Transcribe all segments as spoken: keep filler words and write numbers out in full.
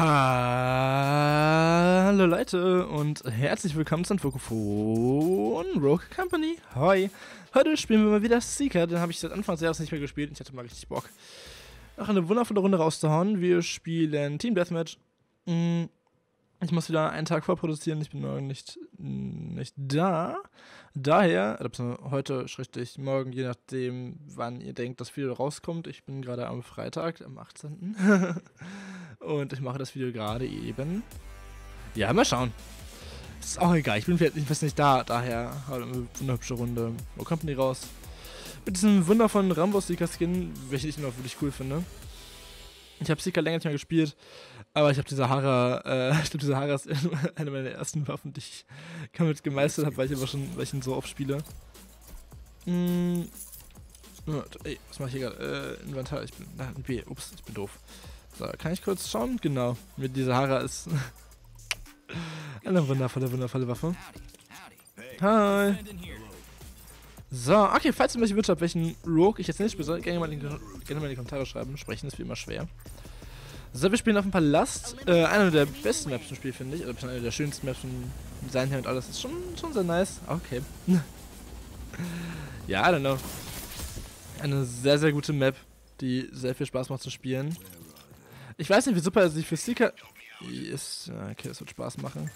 Hallo Leute und herzlich willkommen zum Vokofon Rogue Company. Hi! Heute spielen wir mal wieder Seeker, den habe ich seit Anfang des Jahres nicht mehr gespielt und ich hatte mal richtig Bock. Nach einer wundervollen Runde rauszuhauen. Wir spielen Team Deathmatch. Ich muss wieder einen Tag vorproduzieren, ich bin morgen nicht, nicht da. Daher, heute, schrägstrich morgen, je nachdem, wann ihr denkt, das Video rauskommt. Ich bin gerade am Freitag, am achtzehnten Und ich mache das Video gerade eben. Ja, mal schauen. Ist auch egal, ich bin vielleicht nicht, nicht da. Daher eine wunderhübsche Runde. Wo kommt denn die raus? Mit diesem wundervollen Rambo-Seeker-Skin, welchen ich noch wirklich cool finde. Ich habe Seeker länger nicht mehr gespielt, aber ich habe die Sahara, äh, ich glaube die Sahara ist eine meiner ersten Waffen, die ich damit gemeistert habe, weil ich immer schon, weil ich ihn so oft spiele. Hm. Ey, was mache ich hier gerade? Äh, Inventar, ich bin, na, B, ups, ich bin doof. So, kann ich kurz schauen? Genau, mit dieser Sahara ist eine wundervolle, wundervolle Waffe. Hi! So, okay, falls ihr welche Wünsche habt, welchen Rogue ich jetzt nicht spiele, gerne mal, in, gerne mal in die Kommentare schreiben. Sprechen ist wie immer schwer. So, wir spielen auf dem Palast. Äh, einer der besten Maps im Spiel, finde ich. Oder einer der schönsten Maps im Design her und alles. Ist schon, schon sehr nice. Okay. Ja, I don't know. Eine sehr, sehr gute Map, die sehr viel Spaß macht zu spielen. Ich weiß nicht, wie super sie für Seeker ist. Okay, das wird Spaß machen.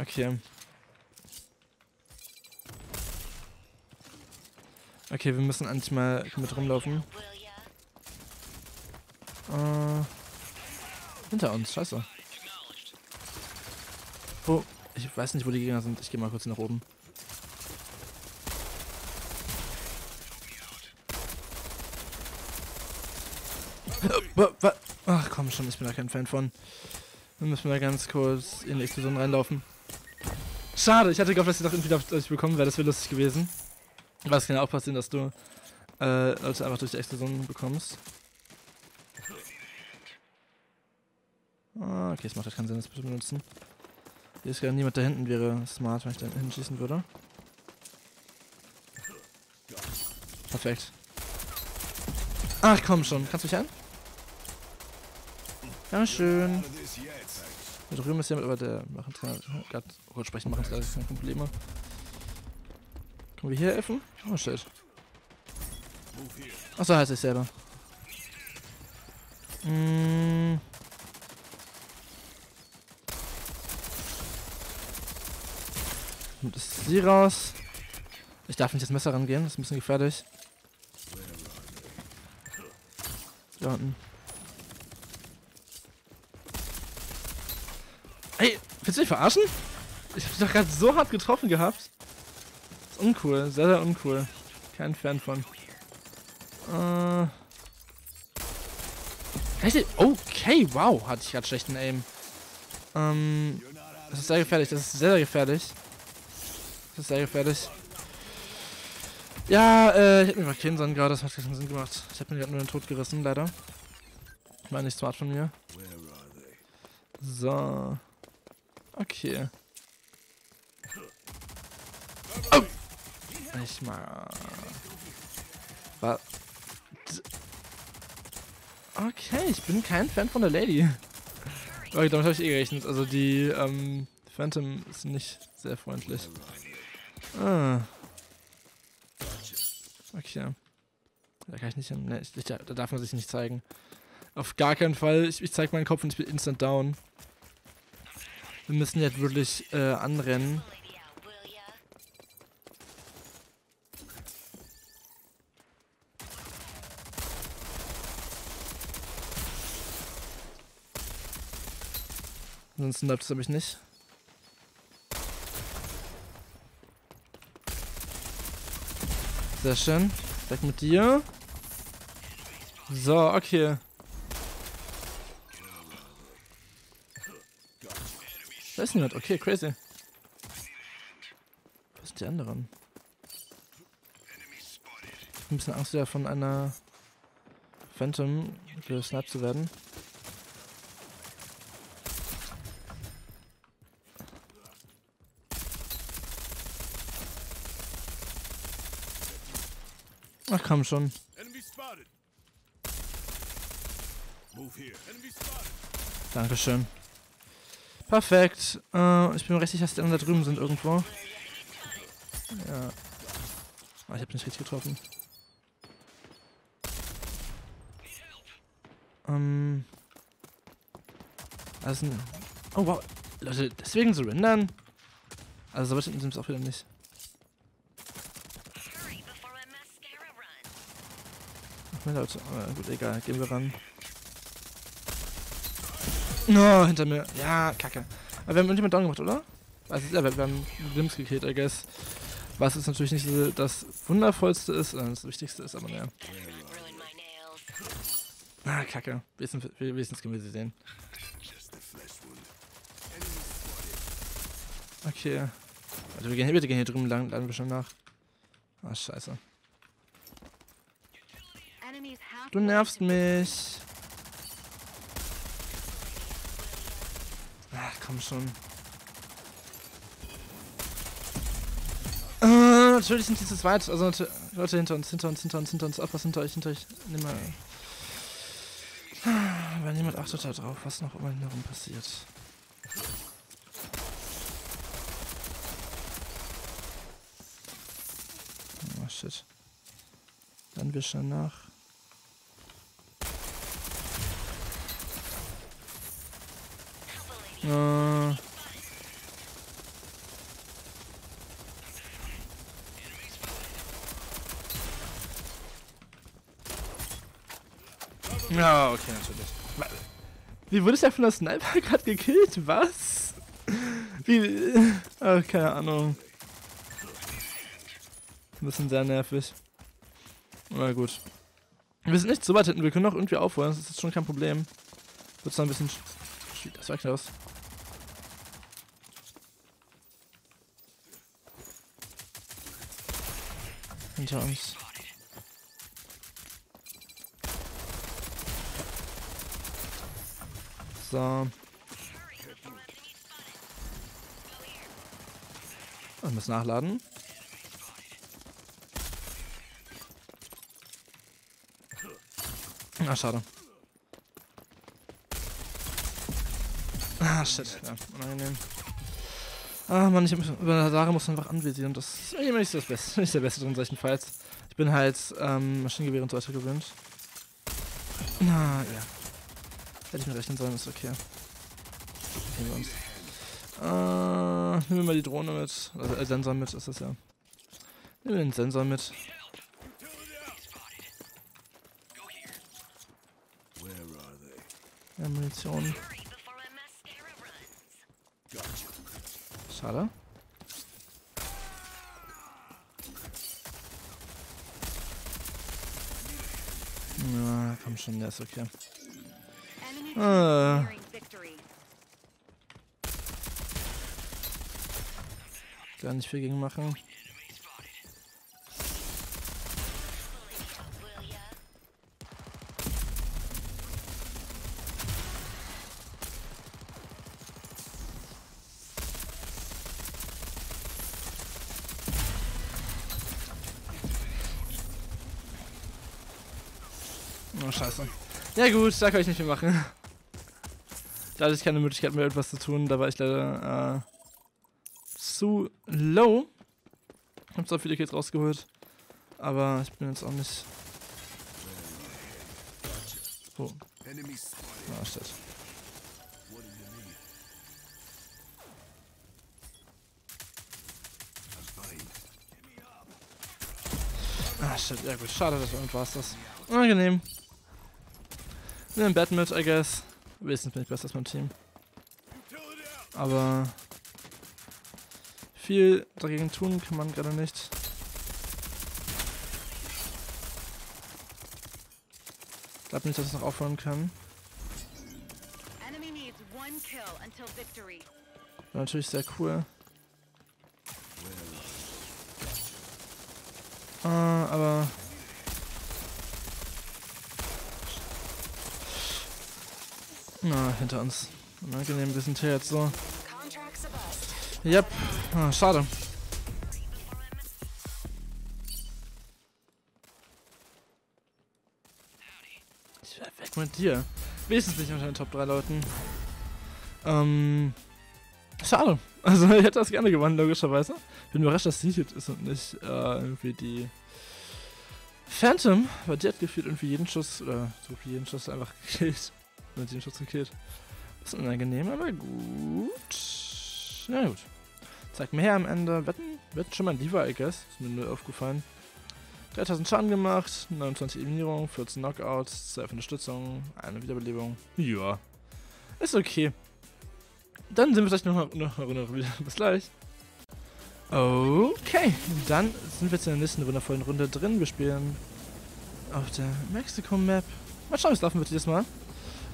Okay. Okay, wir müssen eigentlich mal mit rumlaufen. Äh, hinter uns, scheiße. Oh, ich weiß nicht, wo die Gegner sind. Ich gehe mal kurz nach oben. Ach komm schon, ich bin da kein Fan von. Dann müssen wir ganz kurz in die Explosion reinlaufen. Schade, ich hatte gehofft, dass ich noch irgendwie auf euch bekommen wäre. Das wäre lustig gewesen. Aber es kann ja auch passieren, dass du äh, Leute einfach durch die Explosion bekommst. Ah, okay, es macht halt keinen Sinn, das zu benutzen. Hier ist gar niemand da hinten, wäre smart, wenn ich da hinten schießen würde. Perfekt. Ach komm schon, kannst du mich ein? Ja, schön. Da drüben ist jemand, aber der macht uns gerade. Oh Gott, sprechen machen uns gerade keine Probleme. Können wir hier helfen? Oh shit. Achso, heißt ich selber. Mmh. Und ist sie raus? Ich darf nicht das Messer rangehen, das ist ein bisschen gefährlich. Da unten. Ey, willst du mich verarschen? Ich hab dich doch gerade so hart getroffen gehabt. Das ist uncool, sehr, sehr uncool. Kein Fan von. Äh. Richtig? Okay, wow, hatte ich gerade schlechten Aim. Ähm. Das ist sehr gefährlich, das ist sehr, sehr gefährlich. Das ist sehr gefährlich. Ja, äh, ich hab mir mal keinen Sinn gerade, das hat keinen Sinn gemacht. Ich hab mir gerade nur den Tod gerissen, leider. War nicht smart von mir. So. Okay. Oh! Ich mal. Was? Okay, ich bin kein Fan von der Lady. Okay, damit habe ich eh gerechnet. Also die ähm, Phantom ist nicht sehr freundlich. Ah. Okay. Da kann ich nicht hin. Ne, ich, da darf man sich nicht zeigen. Auf gar keinen Fall. Ich, ich zeige meinen Kopf und ich bin instant down. Wir müssen jetzt wirklich äh, anrennen. Ansonsten läuft es nämlich nicht. Sehr schön. Weg mit dir. So, okay. Da ist niemand, okay, crazy. Was sind die anderen? Ich hab ein bisschen Angst, wieder von einer Phantom gesniped zu werden. Ach komm schon. Dankeschön. Perfekt. Äh, ich bin mir recht sicher, dass die anderen da drüben sind irgendwo. Ja. Ah, ich hab nicht richtig getroffen. Ähm. Also. Oh wow. Leute, deswegen surrendern. Also so weit hinten sind wir auch wieder nicht. Ach ne, Leute. Ah, gut, egal. Gehen wir ran. No, oh, hinter mir. Ja, kacke. Aber wir haben irgendjemand down gemacht, oder? Also, ja, wir haben Limbs gekillt, I guess. Was ist natürlich nicht das Wundervollste ist, sondern das Wichtigste ist, aber naja. Ah, kacke. Wenigstens können wir sie sehen. Okay. Also, wir gehen hier, bitte gehen hier drüben lang, laden wir schon nach. Ah, scheiße. Du nervst mich. Ach, komm schon. Äh, natürlich sind die zu zweit. Also, Leute, hinter uns, hinter uns, hinter uns, hinter uns. Ach, was hinter euch, hinter euch. Nimm mal. Weil niemand achtet da drauf, was noch immer herum passiert. Oh, shit. Dann wir schon nach. Uh. Ja, okay, natürlich. Wie wurde es ja von der Sniper gerade gekillt? Was? Wie? Oh, keine Ahnung. Ein bisschen sehr nervig. Na gut. Wir sind nicht so weit hinten, wir können auch irgendwie aufholen, das ist jetzt schon kein Problem. Wird zwar ein bisschen... Das war Klaus. Hinter uns. So. Und muss nachladen. Ah, schade. Ah, shit. Ja, unangenehm. Ah, Mann, ich hab mich über Sahara muss einfach anvisieren. Das ist nicht das Beste. Nicht der Beste drin, solchen Fights. Ich bin halt ähm, Maschinengewehr und so weiter gewöhnt. Na, ah, ja. Hätte ich mir rechnen sollen, ist okay. Nehmen wir uns. Ah, nehmen wir mal die Drohne mit. Also, äh, Sensor mit, ist das ja. Nehmen wir den Sensor mit. Ja, Munition. Schade. Na, komm schon, der ist okay. Ah. Gar nicht viel gegen machen. Oh, scheiße. Ja gut, da kann ich nicht mehr machen. Da hatte ich keine Möglichkeit mehr, etwas zu tun. Da war ich leider äh, zu low. Ich hab so viele Kills rausgeholt. Aber ich bin jetzt auch nicht... Oh. Ah, shit. Ah, shit. Ja gut, schade, das war's das. Angenehm. Wir sind im Bett mit, I guess. Wenigstens bin ich besser als mein Team. Aber viel dagegen tun kann man gerade nicht. Ich glaube nicht, dass wir es noch aufhören können. War natürlich sehr cool. Äh, aber... Na, hinter uns. Unangenehm, wir sind hier jetzt so. Yep. Ah, schade. Ich werde weg mit dir. Wenigstens nicht unter den Top drei Leuten. Ähm. Schade. Also, ich hätte das gerne gewonnen, logischerweise. Ich bin überrascht, dass sie hier ist und nicht äh, irgendwie die Phantom, weil die hat gefühlt irgendwie jeden Schuss, oder so wie jeden Schuss einfach gekillt. Mit jedem Schuss gekillt. Ist unangenehm, aber gut. Na gut. Zeig mir her am Ende. Wetten, wetten schon mal lieber, I guess. Ist mir nur aufgefallen. dreitausend Schaden gemacht, neunundzwanzig Eliminierungen, vierzehn Knockouts, zwölf Unterstützung, eine Wiederbelebung. Ja. Ist okay. Dann sehen wir vielleicht noch eine Runde wieder. Bis gleich. Okay, dann sind wir jetzt in der nächsten wundervollen Runde drin. Wir spielen auf der Mexiko-Map. Mal schauen, wie es laufen wird dieses Mal.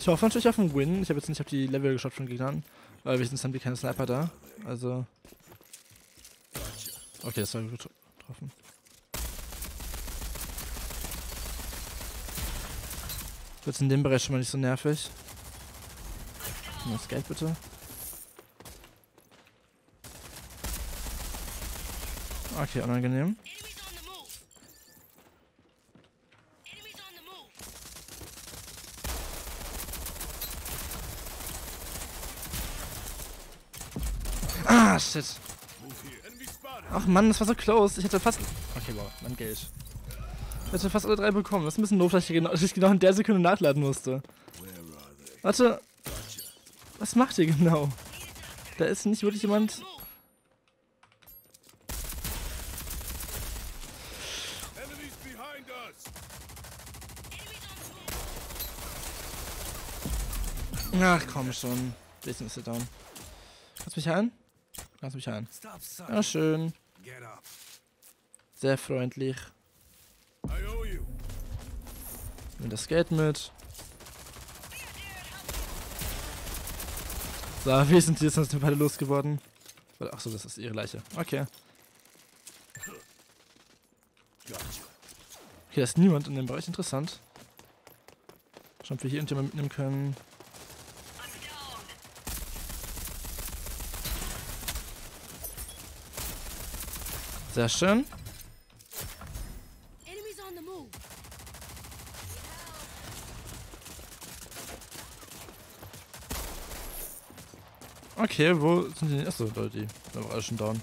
Ich hoffe natürlich auf einen Win. Ich habe jetzt nicht auf die Level geschaut von Gegnern. Weil wenigstens haben die keine Sniper da. Also. Okay, das war gut getroffen. Wird in dem Bereich schon mal nicht so nervig. Das Geld bitte. Okay, unangenehm. Ah, shit. Ach Mann, das war so close. Ich hätte fast... Okay, wow, mein Geld. Ich hätte fast alle drei bekommen. Das ist ein bisschen doof, dass ich genau, dass ich genau in der Sekunde nachladen musste. Warte. Was macht ihr genau? Da ist nicht wirklich jemand... Ach komm schon, bisschen ist er down. Kannst du mich heilen? Kannst du mich heilen? Ja, schön. Sehr freundlich. Nimm das Geld mit. So, wir sind jetzt sonst beide losgeworden. Achso, das ist ihre Leiche. Okay. Okay, da ist niemand in dem Bereich. Interessant. Schauen, ob wir hier irgendjemand mitnehmen können. Sehr schön. Okay, wo sind die? Achso, Leute, die sind aber alle schon down.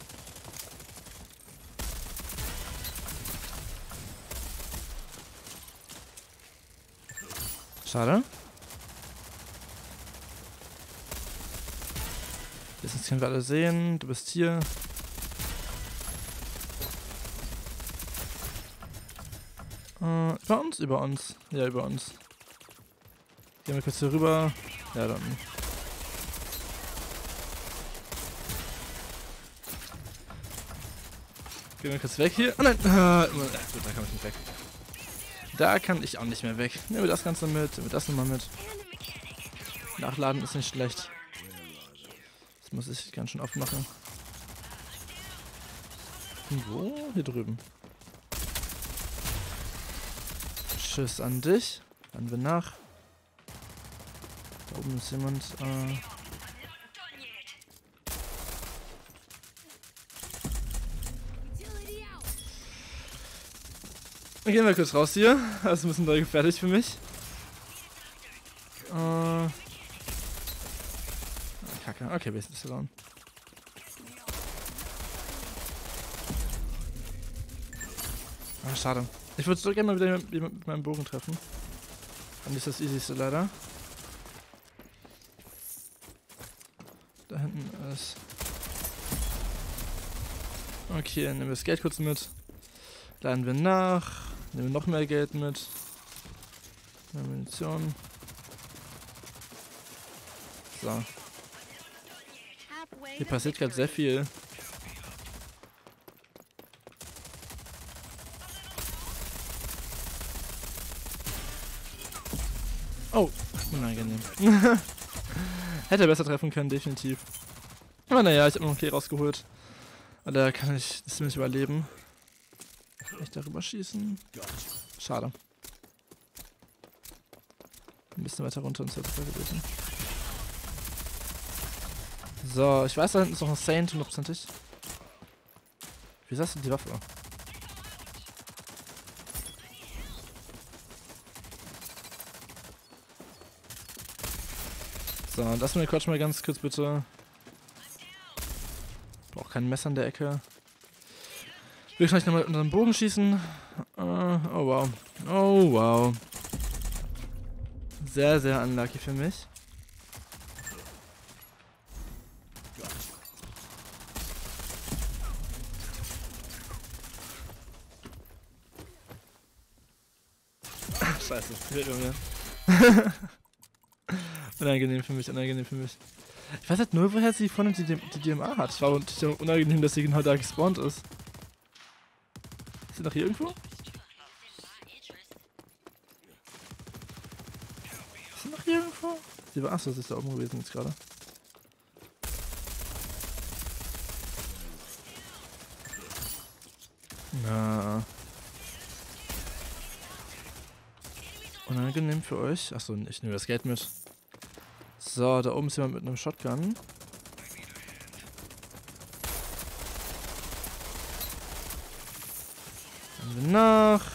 Schade. Jetzt können wir alle sehen. Du bist hier. Uh, über uns? Über uns. Ja, über uns. Gehen wir kurz hier rüber. Ja, dann. Gehen wir kurz weg hier. Oh nein! Ah, gut, da kann ich nicht weg. Da kann ich auch nicht mehr weg. Nehmen wir das Ganze mit, nehmen wir das nochmal mit. Nachladen ist nicht schlecht. Das muss ich ganz schön oft machen. Wo? Hier drüben. Tschüss an dich. Laden wir nach. Da oben ist jemand. Äh Dann gehen wir kurz raus hier. Das ist ein bisschen doll gefährlich für mich. Äh. Ah, Kacke. Okay, wir sind verloren. Ah, schade. Ich würde so gerne mal wieder mit, mit meinem Bogen treffen. Dann ist das easyste leider. Da hinten ist... Okay, dann nehmen wir das Geld kurz mit. Laden wir nach. Nehmen wir noch mehr Geld mit. Mehr Munition. So. Hier passiert gerade sehr viel. Oh, unangenehm. Hätte besser treffen können, definitiv. Aber naja, ich habe noch ein Key rausgeholt. Da kann ich das nicht überleben. Echt darüber schießen? Schade. Ein bisschen weiter runter ins Zentrum gewesen. So, ich weiß, da hinten ist noch ein Saint, hundertprozentig. Wie sahst du die Waffe? So, lass mir den Quatsch mal ganz kurz bitte. Braucht kein Messer in der Ecke. Wir können gleich nochmal unseren Bogen schießen. Uh, oh wow. Oh wow. Sehr, sehr unlucky für mich. Scheiße, wild, Junge. Unangenehm für mich, unangenehm für mich. Ich weiß halt nur, woher sie vorne die, die D M A hat. Es war unangenehm, dass sie genau da gespawnt ist. Ist sie noch hier irgendwo? Ist sie noch hier irgendwo? Sie war, achso, sie ist da oben gewesen jetzt gerade. Na. Unangenehm für euch. Achso, ich nehme das Geld mit. So, da oben ist jemand mit einem Shotgun. Dann wir nach.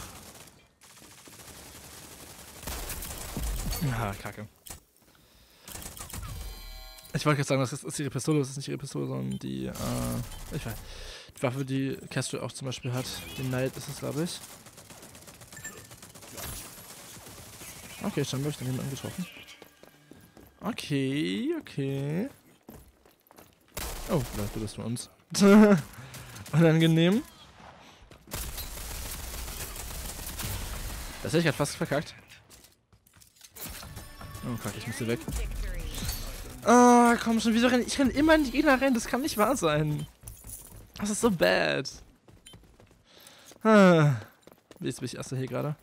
Ah, Kacke. Ich wollte gerade sagen, das ist ihre Pistole, das ist nicht ihre Pistole, sondern die, äh, ich weiß, die Waffe, die Kestrel auch zum Beispiel hat. Den Knight ist es, glaube ich. Okay, schon möchte ich jemanden getroffen. Okay, okay. Oh, vielleicht wird das für uns. Unangenehm. Das hätte ich gerade fast verkackt. Oh, kacke, ich muss hier weg. Ah, komm schon, wieso renn ich? Ich renn immer in die Gegner rein, das kann nicht wahr sein. Das ist so bad. Ah, jetzt bin ich erster hier gerade.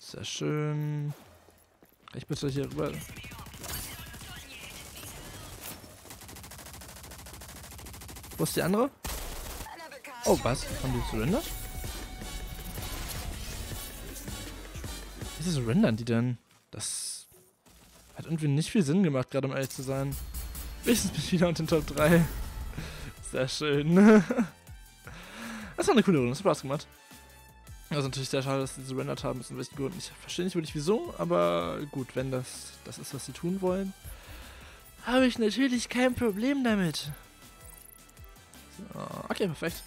Sehr schön. Ich bitte hier rüber. Wo ist die andere? Oh, was? Haben die surrendert? Wieso surrendern die denn? Das hat irgendwie nicht viel Sinn gemacht, gerade um ehrlich zu sein. Wenigstens bin ich wieder unter den Top drei. Sehr schön. Das war eine coole Runde, das hat Spaß gemacht. Also natürlich sehr schade, dass sie surrendert haben, ist ein bisschen gut. Ich verstehe nicht wirklich wieso, aber gut, wenn das das ist, was sie tun wollen, habe ich natürlich kein Problem damit. So, okay, perfekt.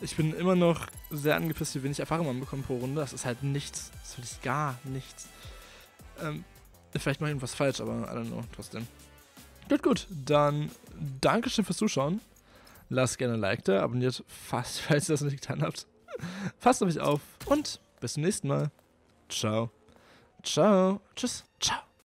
Ich bin immer noch sehr angepisst, wie wenig Erfahrung man bekommt pro Runde. Das ist halt nichts, das ist wirklich gar nichts. Ähm, vielleicht mache ich irgendwas falsch, aber I don't know, trotzdem. Gut, gut, dann Dankeschön fürs Zuschauen. Lasst gerne ein Like da, abonniert fast, falls ihr das noch nicht getan habt. Passt auf euch auf und bis zum nächsten Mal. Ciao. Ciao. Tschüss. Ciao.